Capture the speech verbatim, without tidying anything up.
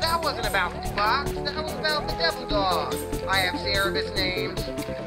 That was about the box, that was about the devil dog. I have Cerberus names.